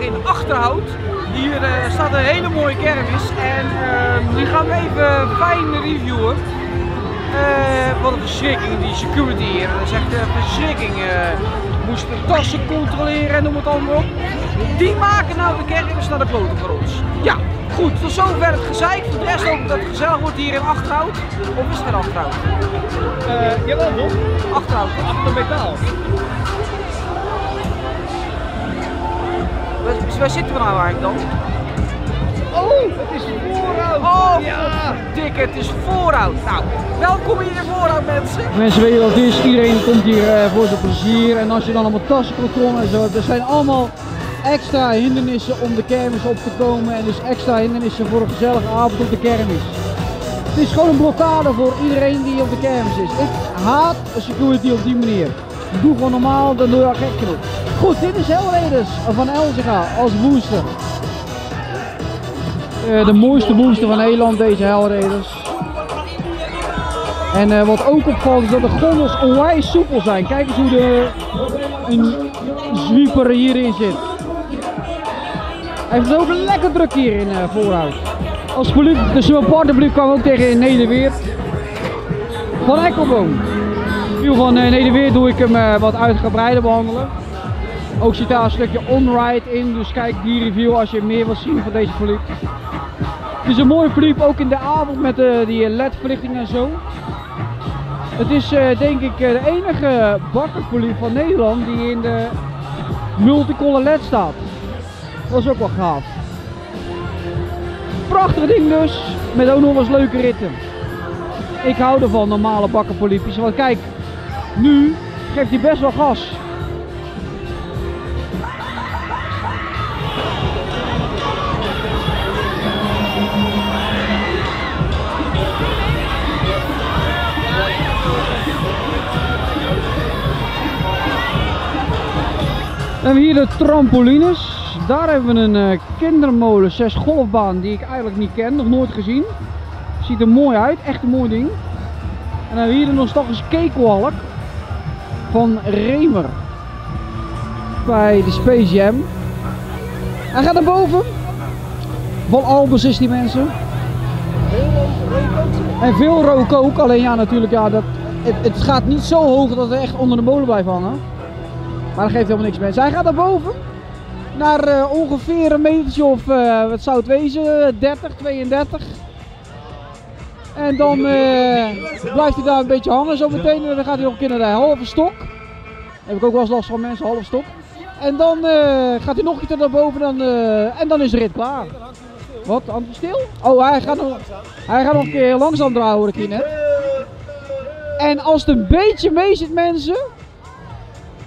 in Achterhout. Hier staat een hele mooie kermis en die gaan we even fijn reviewen. Wat een verschrikking, die security hier. Dat is echt een verschrikking. Moest de tassen controleren en noem het allemaal op. Die maken nou de kermis naar de kloten voor ons. Ja, goed, tot zover het gezeik. Voor de rest hoop ik dat het gezellig wordt hier in Achterhout. Of is het geen Achterhout? Jawel, toch? Achterhout. Achtermetaal. Waar zitten we nou eigenlijk dan? Oh, het is Voorhout! Oh, ja. Dik, het is Voorhout! Nou, welkom hier in Voorhout, mensen! Mensen weten wat het is, iedereen komt hier voor zijn plezier. En als je dan allemaal tassen controle en zo hebt, er zijn allemaal extra hindernissen om de kermis op te komen. En dus extra hindernissen voor een gezellige avond op de kermis. Het is gewoon een blokkade voor iedereen die op de kermis is. Ik haat security op die manier. Doe gewoon normaal, dan doe je al gek genoeg. Goed, dit is Hellraiders van Elsiga als booster. De mooiste booster van Nederland, deze Hellraiders. En wat ook opvalt is dat de gondels onwijs soepel zijn. Kijk eens hoe een Zwieper hierin zit. Hij heeft ook een lekker druk hier in Voorhout. Als publiek, de Snow Party publiek kwam ook tegen in Nederweert. Van Ekkelboom. Viel van Nederweert doe ik hem wat uitgebreider behandelen. Ook zit daar een stukje on-ride in, dus kijk die review als je meer wilt zien van deze verliep. Het is een mooie verliep, ook in de avond met die LED-verlichting en zo. Het is denk ik de enige bakkerverliep van Nederland die in de multicolor LED staat. Dat is ook wel gaaf. Prachtig ding dus, met ook nog eens leuke ritten. Ik hou ervan, normale bakkerverliepjes, want kijk, nu geeft hij best wel gas. We hebben hier de trampolines, daar hebben we een kindermolen 6 golfbaan die ik eigenlijk niet ken, nog nooit gezien. Ziet er mooi uit, echt een mooi ding. En dan hebben we hier de nostalgische Cake Walk van Remer bij de Space Jam. Hij gaat naar boven, van Albers is die mensen. En veel rook ook, alleen ja natuurlijk, ja, het gaat niet zo hoog dat het echt onder de molen blijft hangen. Maar dat geeft helemaal niks mensen. Hij gaat naar boven. Naar ongeveer een metertje of wat zou het wezen? 30, 32. En dan blijft hij daar een beetje hangen zo meteen. En dan gaat hij nog een keer naar de halve stok. Heb ik ook wel eens last van mensen, halve stok. En dan gaat hij nog een keer naar boven en dan is de rit klaar. Wat? Anders stil? Oh, hij gaat nog een keer heel langzaam draaien hoor ik hier net. En als het een beetje mee zit mensen,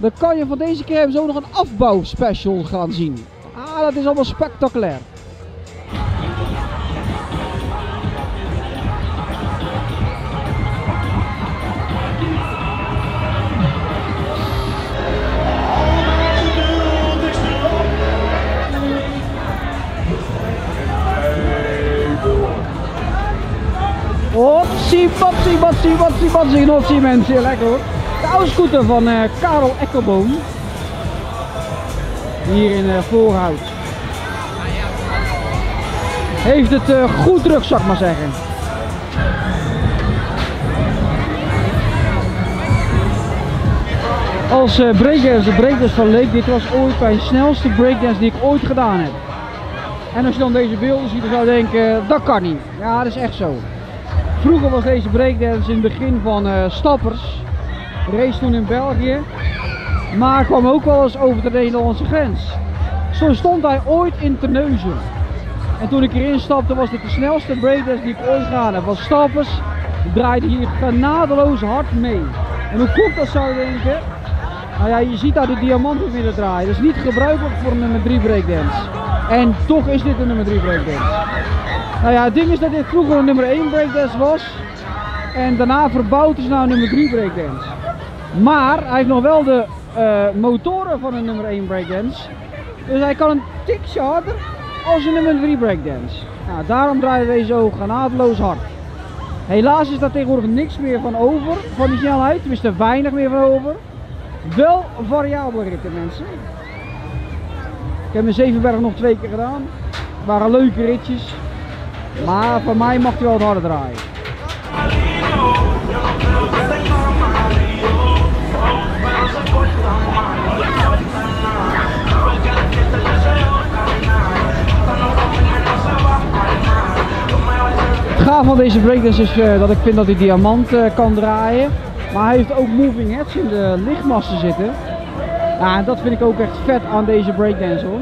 dan kan je van deze kermis ook nog een afbouwspecial gaan zien. Ah, dat is allemaal spectaculair. Hopsie, popsie, popsie, popsie, popsie, hopsie mensen, lekker hoor. De oudscooter van Karel Ekkelboom, hier in Voorhout, heeft het goed druk, zal ik maar zeggen. Als breakdance, de breakdance van Leek, dit was ooit mijn snelste breakdance die ik ooit gedaan heb. En als je dan deze beelden ziet, dan zou je denken, dat kan niet. Ja, dat is echt zo. Vroeger was deze breakdance in het begin van Stappers. Race toen in België, maar kwam ook wel eens over de Nederlandse grens. Zo stond hij ooit in Terneuzen. En toen ik hierin stapte was dit de snelste breakdance die ik ooit gedaan heb. Want Stappers draaide hier genadeloos hard mee. En hoe komt dat zou je denken? Nou ja, je ziet daar de diamanten weer draaien. Dat is niet gebruikelijk voor een nummer 3 breakdance. En toch is dit een nummer 3 breakdance. Nou ja, het ding is dat dit vroeger een nummer 1 breakdance was. En daarna verbouwd is naar een nummer 3 breakdance. Maar hij heeft nog wel de motoren van een nummer 1 breakdance. Dus hij kan een tikje harder als een nummer 3 breakdance. Nou, daarom draaien wij zo genadeloos hard. Helaas is daar tegenwoordig niks meer van over, van die snelheid. Tenminste weinig meer van over. Wel variabele ritten mensen. Ik heb in Zevenberg nog 2 keer gedaan. Het waren leuke ritjes. Maar van mij mag hij wel het harder draaien. Het gaaf van deze breakdance is dat ik vind dat hij diamant kan draaien. Maar hij heeft ook moving heads in de lichtmassen zitten. Ja, en dat vind ik ook echt vet aan deze breakdance hoor.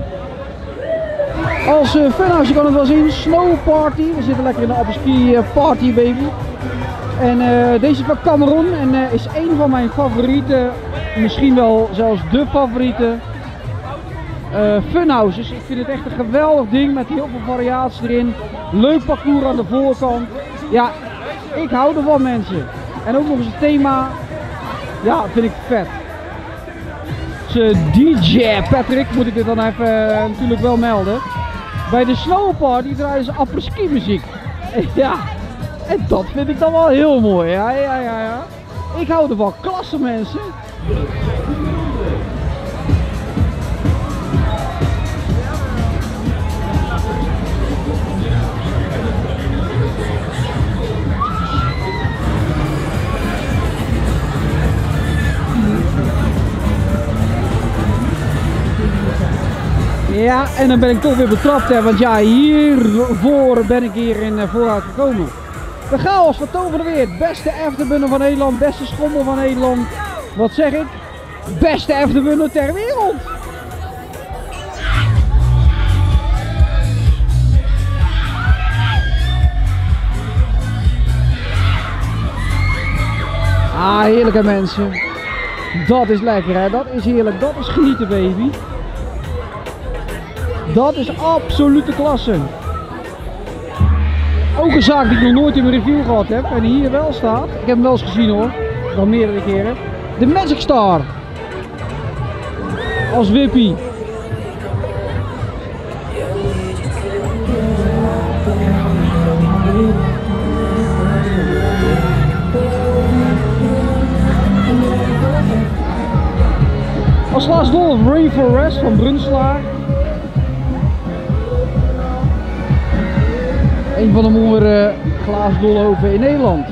Als fanhuis, je kan het wel zien, Snow Party. We zitten lekker in de Albers Party baby. En deze is van Cameron en is een van mijn favorieten. Misschien wel zelfs de favoriete funhouse. Dus ik vind het echt een geweldig ding met heel veel variatie erin. Leuk parcours aan de voorkant. Ja, ik hou ervan mensen. En ook nog eens het thema. Ja, vind ik vet. Dus, DJ Patrick moet ik dit dan even natuurlijk wel melden. Bij de Snow Party draaien ze apres-ski muziek. Ja, en dat vind ik dan wel heel mooi. Ja. Ik hou ervan. Klasse mensen. Ja, en dan ben ik toch weer betrapt, hè, want ja, hiervoor ben ik hier in Voorhout gekomen. De Gaals van Nederweert, beste Eftebunner van Nederland, beste schommel van Nederland. Wat zeg ik? Beste Eftebunner ter wereld! Ah, heerlijke mensen. Dat is lekker hè, dat is heerlijk, dat is genieten baby. Dat is absolute klasse. Ook een zaak die ik nog nooit in mijn review gehad heb en hier wel staat. Ik heb hem wel eens gezien hoor, wel meerdere keren. De Magic Star. Als wippie. Als laatste dol Rainforest van Brunselaar. Een van de mooiere glaasdolhoven in Nederland.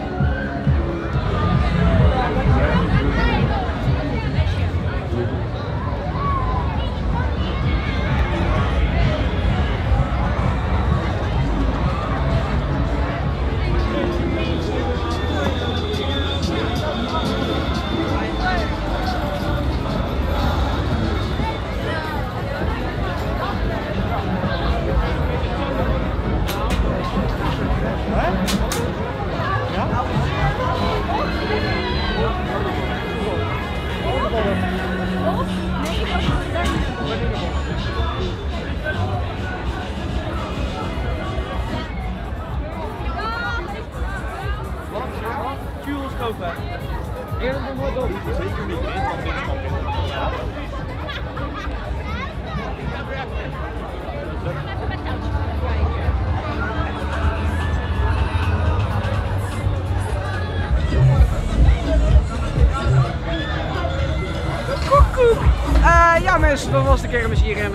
Ja mensen, dat was de kermis hier in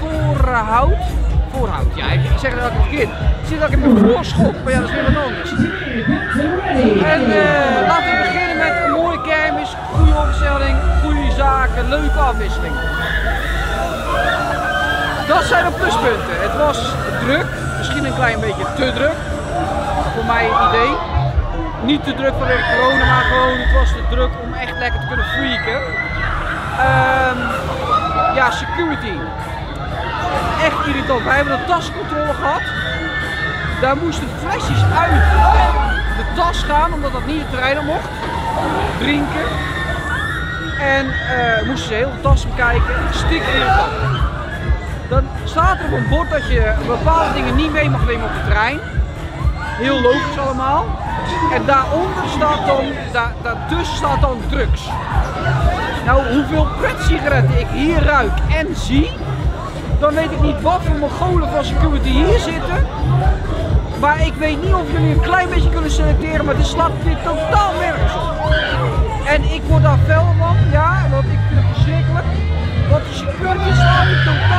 Voorhout. Voorhout, ja ik zeg het elke keer. Ik zit in mijn voorschot, maar ja dat is weer wat anders. En laten we beginnen met een mooie kermis, goede opstelling, goede zaken, leuke afwisseling. Dat zijn de pluspunten. Het was druk, misschien een klein beetje te druk. Voor mij het idee. Niet te druk vanwege corona, maar gewoon het was te druk om echt lekker te kunnen freaken. Ja, security. Echt irritant. Wij hebben een tascontrole gehad. Daar moesten flesjes uit de tas gaan, omdat dat niet het terrein mocht. Drinken. En moesten ze heel de tas bekijken. Stik irritant. Dan staat er op een bord dat je bepaalde dingen niet mee mag nemen op het terrein. Heel logisch allemaal. En daaronder staat dan, daartussen staat dan drugs. Nou, hoeveel pret-sigaretten ik hier ruik en zie, dan weet ik niet wat voor mongolen van security hier zitten. Maar ik weet niet of jullie een klein beetje kunnen selecteren, maar dit slaat weer totaal nergens op. En ik word daar fel van, ja, want ik vind het verschrikkelijk. Want de security slaat niet totaal.